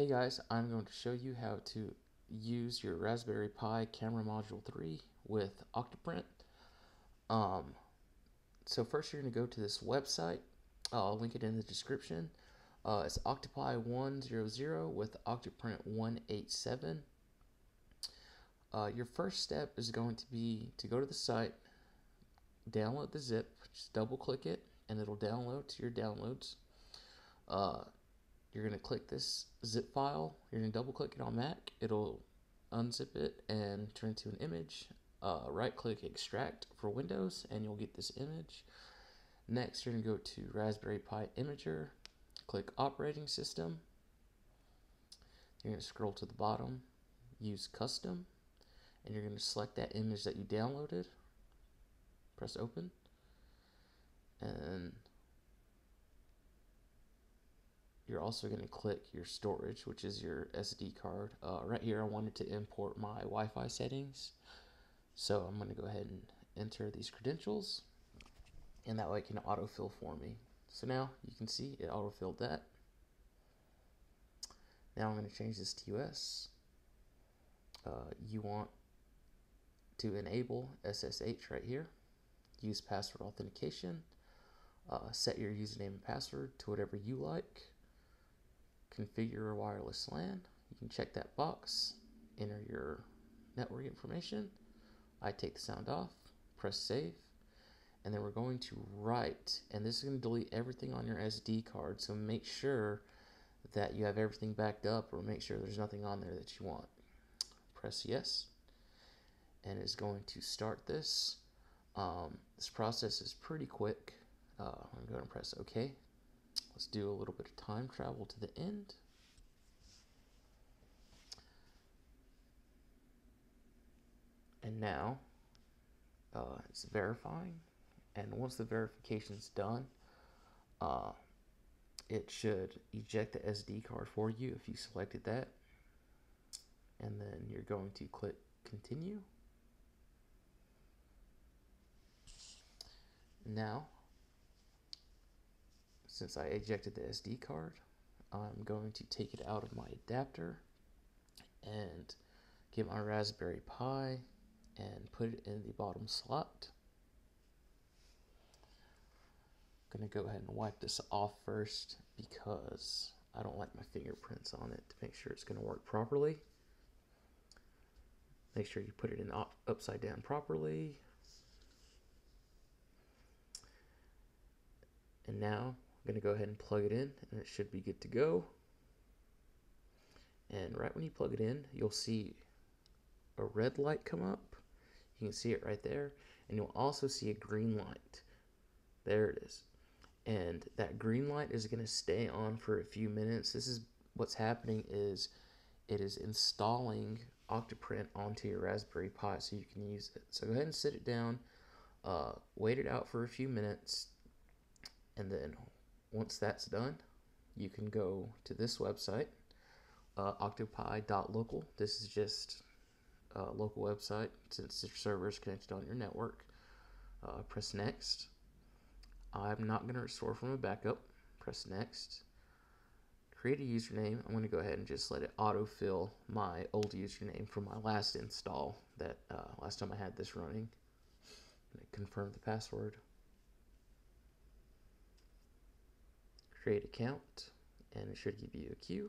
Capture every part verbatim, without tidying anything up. Hey guys, I'm going to show you how to use your Raspberry Pi Camera Module three with OctoPrint. Um, so first you're going to go to this website. Uh, I'll link it in the description. Uh, it's OctoPi one hundred with OctoPrint one eighty-seven. Uh, your first step is going to be to go to the site, download the zip, just double click it, and it'll download to your downloads. Uh, You're going to click this zip file, you're going to double click it on Mac, it'll unzip it and turn it to an image. Uh, right click extract for Windows and you'll get this image. Next you're going to go to Raspberry Pi Imager, click operating system, you're going to scroll to the bottom, use custom, and you're going to select that image that you downloaded, press open, and you're also going to click your storage, which is your S D card. Uh, right here I wanted to import my Wi-Fi settings, so I'm going to go ahead and enter these credentials, and that way it can autofill for me. So now you can see it autofilled that. Now I'm going to change this to U S. Uh, you want to enable S S H right here, use password authentication, uh, set your username and password to whatever you like. Configure a wireless LAN, you can check that box, enter your network information. I take the sound off, press save, and then we're going to write, and this is going to delete everything on your S D card, so make sure that you have everything backed up or make sure there's nothing on there that you want. Press yes, and it's going to start this. Um, this process is pretty quick. Uh, I'm going to press OK. Let's do a little bit of time travel to the end. And now uh, it's verifying. And once the verification's done, uh, it should eject the S D card for you if you selected that. And then you're going to click continue. Now, since I ejected the S D card, I'm going to take it out of my adapter and get my Raspberry Pi and put it in the bottom slot. I'm going to go ahead and wipe this off first because I don't like my fingerprints on it, to make sure it's going to work properly. Make sure you put it in up upside down properly. And now I'm going to go ahead and plug it in, and it should be good to go. And right when you plug it in, you'll see a red light come up. You can see it right there, and you'll also see a green light. There it is. And that green light is going to stay on for a few minutes. This is what's happening, is it is installing OctoPrint onto your Raspberry Pi so you can use it. So go ahead and sit it down, uh, wait it out for a few minutes, and then once that's done, you can go to this website, uh, octopi dot local. This is just a local website since your server is connected on your network. Uh, press next. I'm not going to restore from a backup. Press next. Create a username. I'm going to go ahead and just let it autofill my old username from my last install, that uh, last time I had this running. And it confirmed the password. Create account, and it should give you a queue.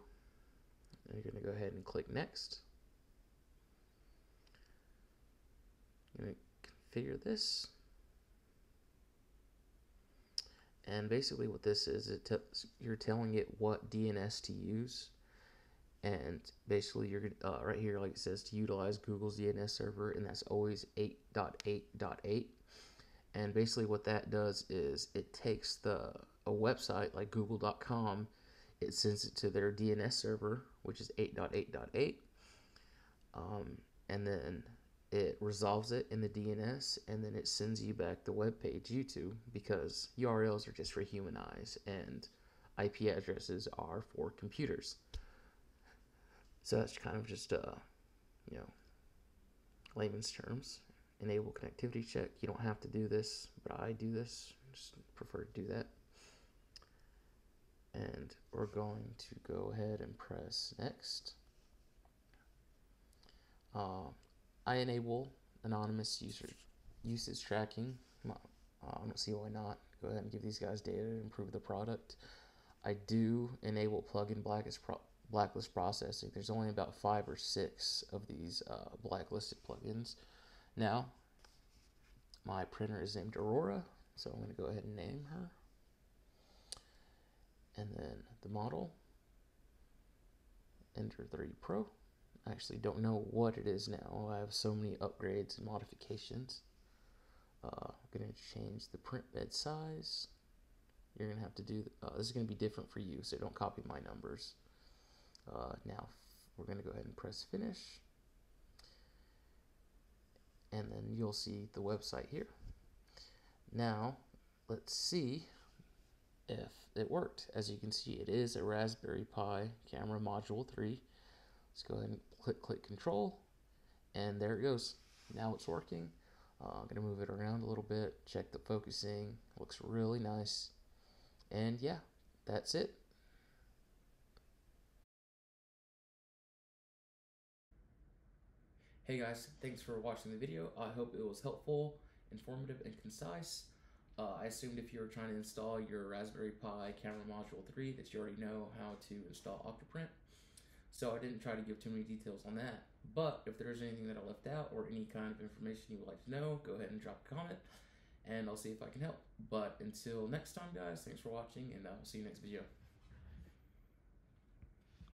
And you're going to go ahead and click next. I'm going to configure this. And basically what this is, it you're telling it what D N S to use. And basically you're uh, right here, like it says, to utilize Google's D N S server, and that's always eight dot eight dot eight. And basically what that does is it takes the a website like google dot com, it sends it to their D N S server, which is eight dot eight dot eight, um, and then it resolves it in the D N S, and then it sends you back the web page you to, because U R Ls are just for human eyes and I P addresses are for computers. So that's kind of just uh, you know, layman's terms. Enable connectivity check. You don't have to do this, but I do this. I just prefer to do that. and we're going to go ahead and press next. Uh, I enable anonymous user usage tracking. Uh, I don't see why not. Go ahead and give these guys data to improve the product. I do enable plugin blacklist, pro blacklist processing. There's only about five or six of these uh, blacklisted plugins. Now, my printer is named Aurora, so I'm going to go ahead and name her. And then the model, Ender three Pro. I actually don't know what it is now. I have so many upgrades and modifications. Uh, I'm going to change the print bed size. You're going to have to do, uh, this is going to be different for you, so don't copy my numbers. Uh, now we're going to go ahead and press finish. And then you'll see the website here. Now let's see if it worked. As you can see, it is a Raspberry Pi Camera Module three. Let's go ahead and click, click Control, and there it goes. Now it's working. Uh, I'm gonna move it around a little bit, check the focusing, looks really nice. And yeah, that's it. Hey guys, thanks for watching the video. I hope it was helpful, informative, and concise. Uh, I assumed if you were trying to install your Raspberry Pi Camera Module three that you already know how to install OctoPrint. So I didn't try to give too many details on that. But if there's anything that I left out or any kind of information you would like to know, go ahead and drop a comment and I'll see if I can help. But until next time guys, thanks for watching and I'll see you next video.